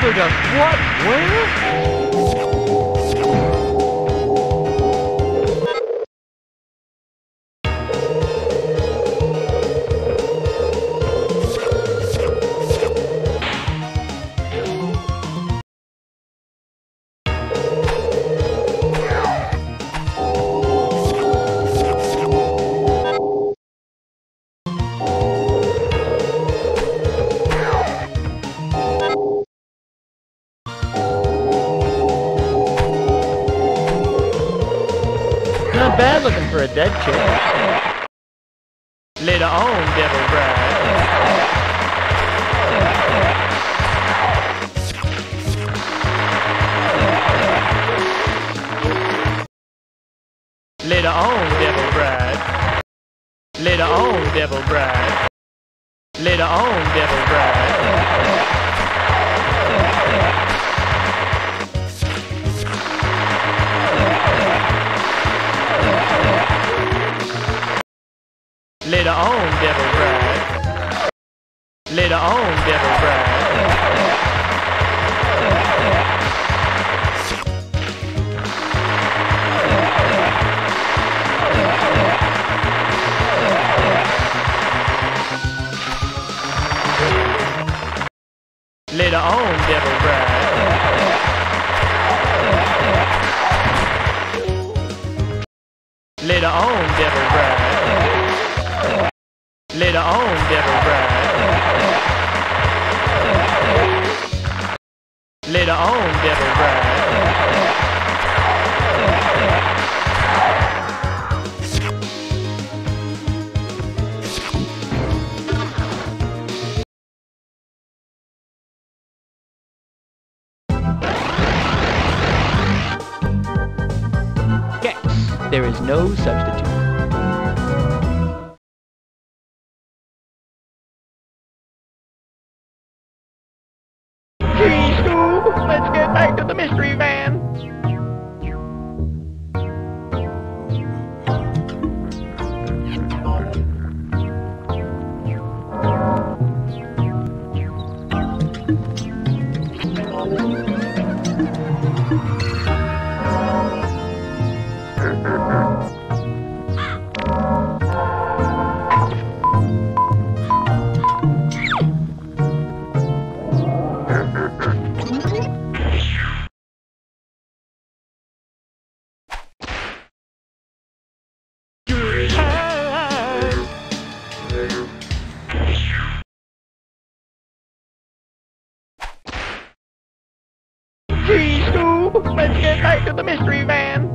grandmother does what? Not bad looking for a dead chick. Later on, Devil Bride. Later on, Devil Bride. Later on, Devil Bride. Later on, Devil Bride. Later on, Devil Bride. Later on, Devil Bride. Later on, Devil Bride. Later on, Devil Bride. Later on, Devil Bride. Later on, Devil Bride. Gex, there is no substitute. Let's get back to the mystery van. Gee, Scoop, let's get back to the mystery van.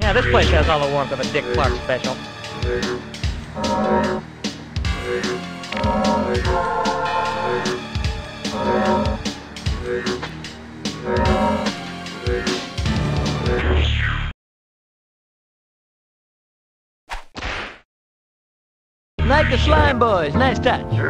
Yeah, this place has all the warmth of a Dick Clark special. Like the Slime Boys, nice touch. Oh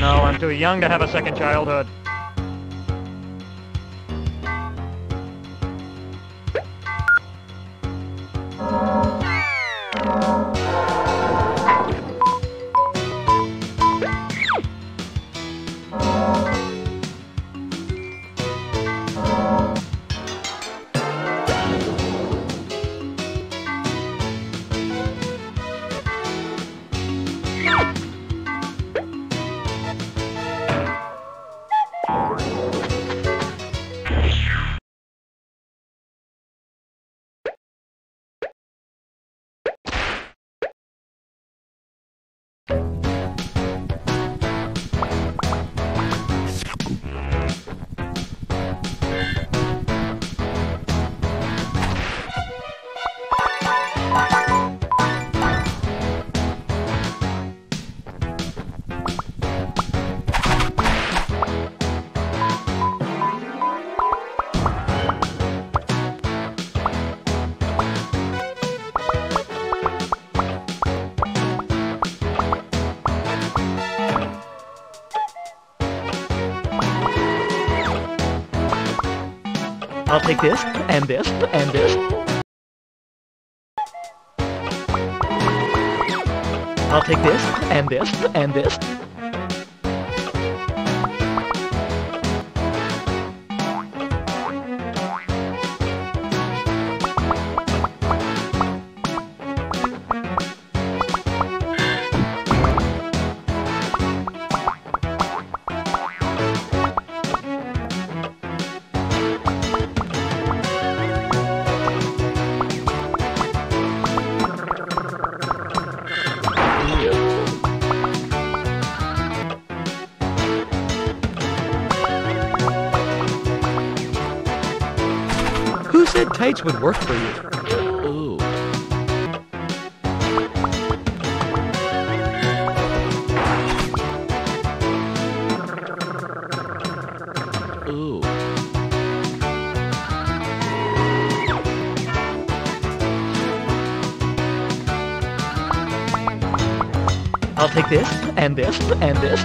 no, I'm too young to have a second childhood. I'll take this, and this, and this. I'll take this, and this, and this. Said tights would work for you. Ooh. Ooh. I'll take this, and this, and this.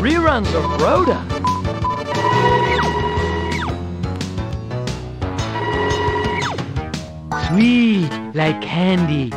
Reruns of Rhoda. Sweet like candy.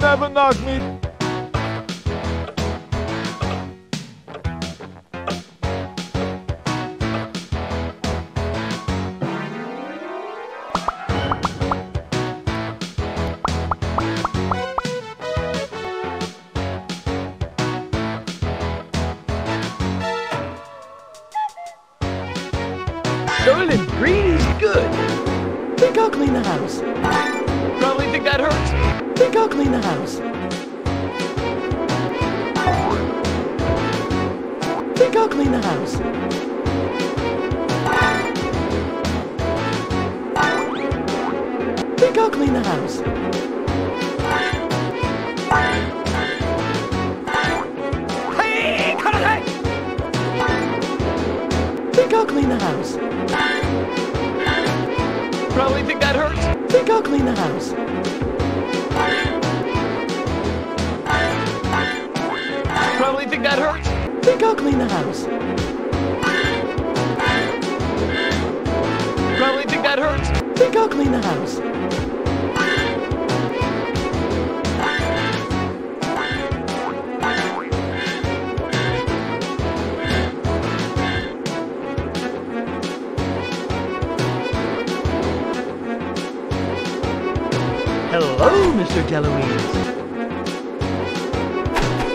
Never knock me. Good. Think I'll clean the house. Probably think that hurts. Think I'll clean the house. Think I'll clean the house. Think I'll clean the house. Hey, karate! Think I'll clean the house. Probably think that hurts. Think I'll clean the house. Probably think that hurts. Think I'll clean the house. Probably think that hurts. Think I'll clean the house. Hello, Mr. DeLuise.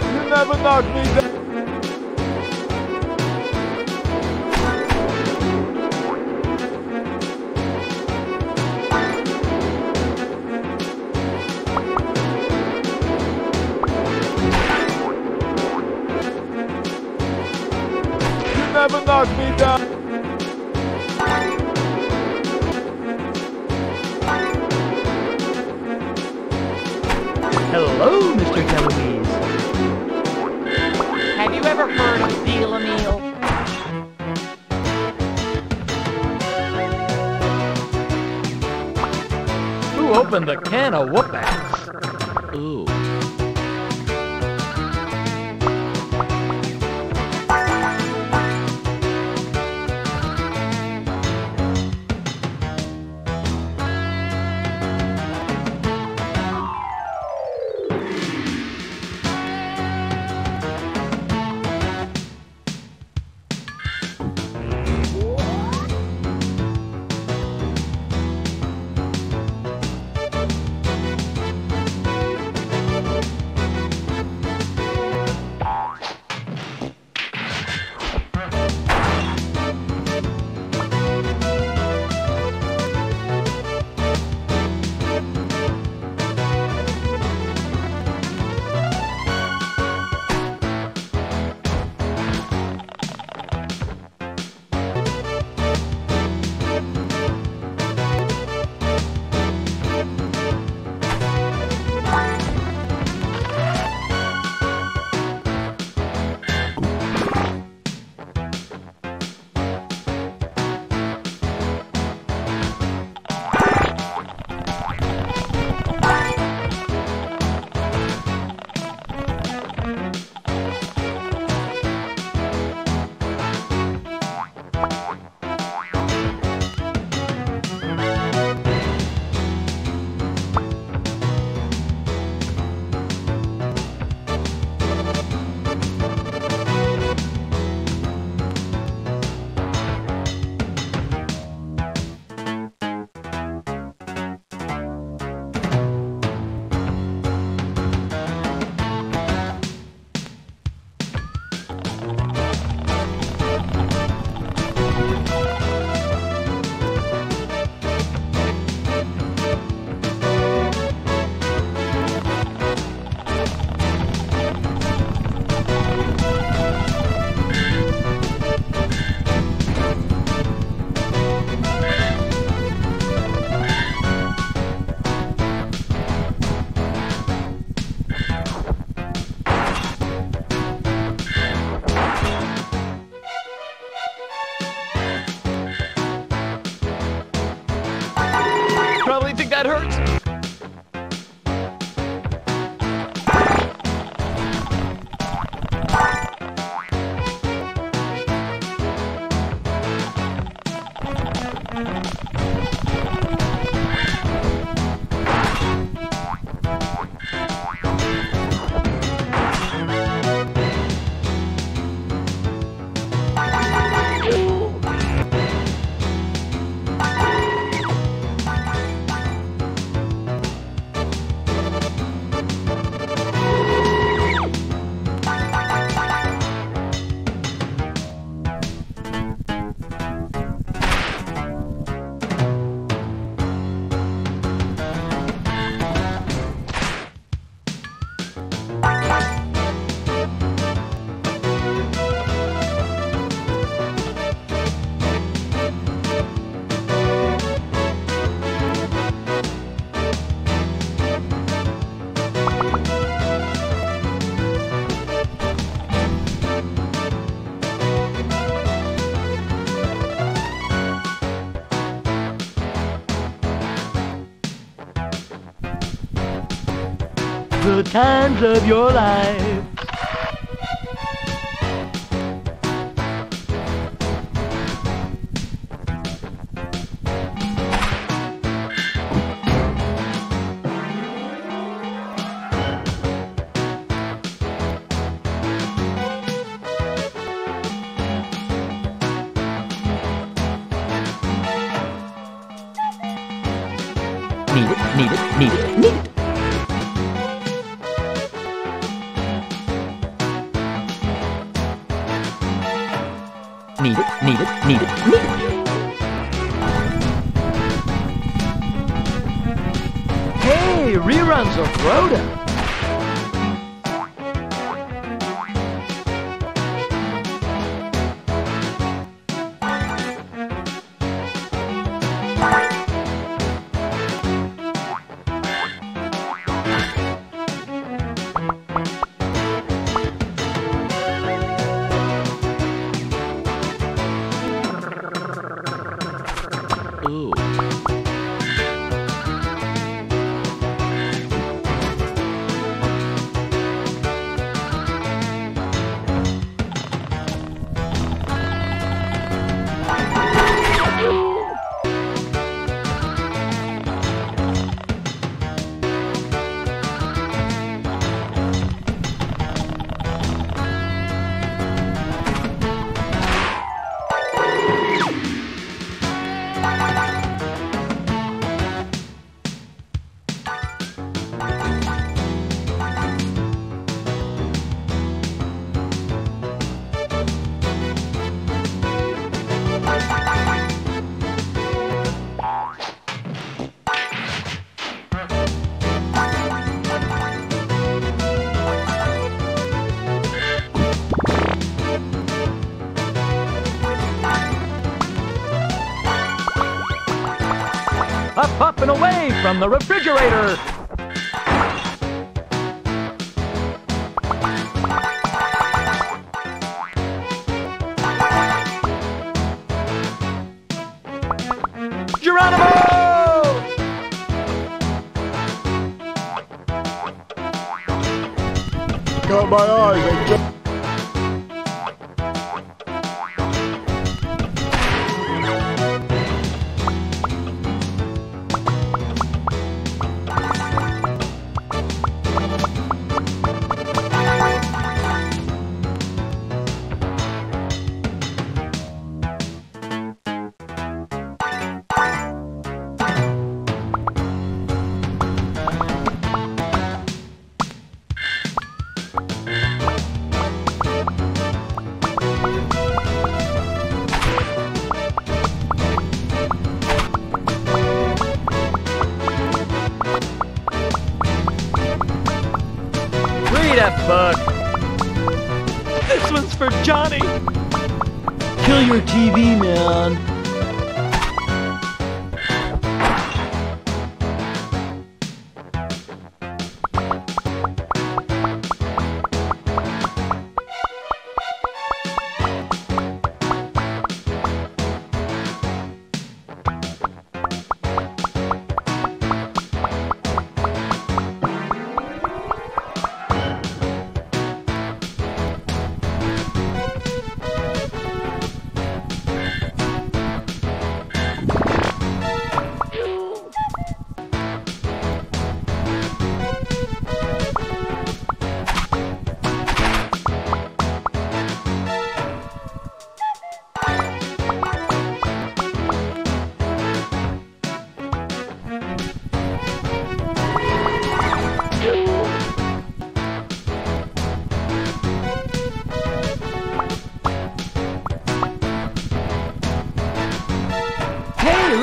You never knocked me down. Never knock me down. Hello, Mr. DeLuise. Have you ever heard of Deal a Meal? Who opened a can of whoop-ass? Ooh. That hurts. the times of your life. Need it. Need it. Hey, reruns of Rhoda. Up and away from the refrigerator! Geronimo! Got my eyes on Buck. This one's for Johnny. Kill your TV, man.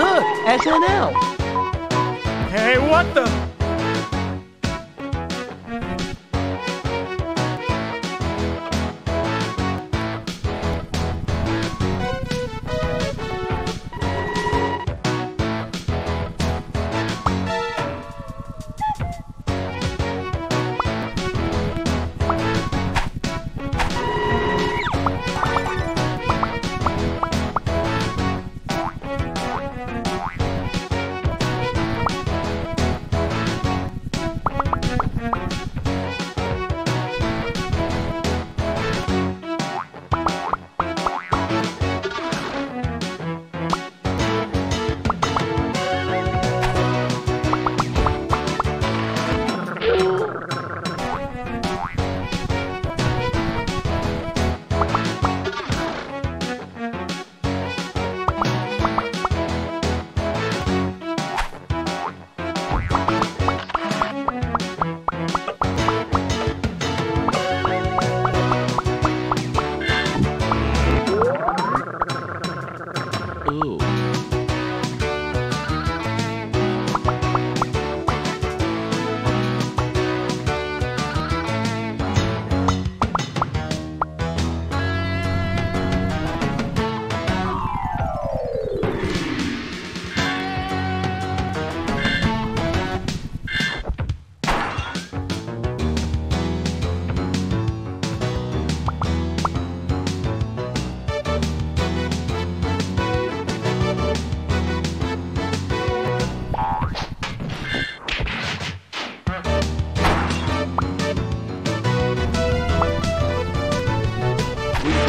Look, SNL. Hey, what the?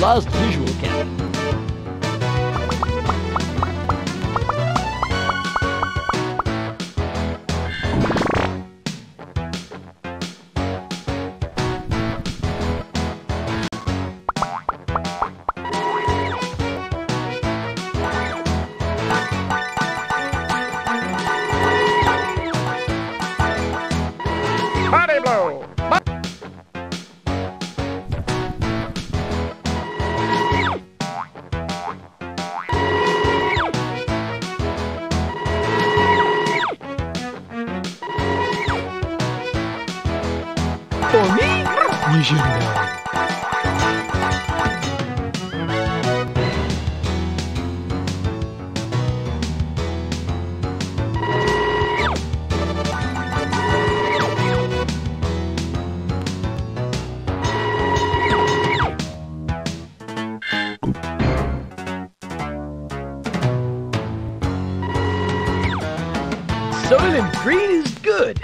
last visual gap. Soylent Green is good.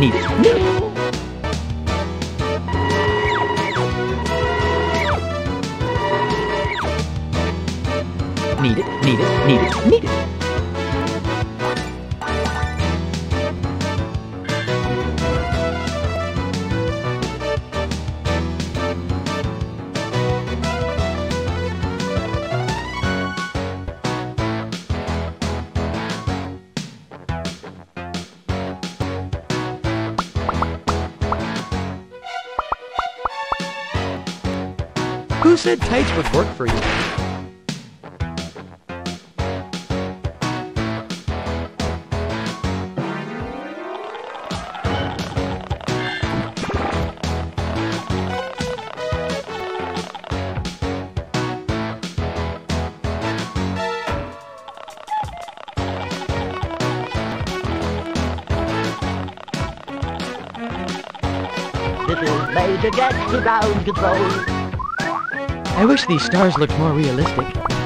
Need it. Need it. Who said tights would work for you? Major gets to ground control. I wish these stars looked more realistic.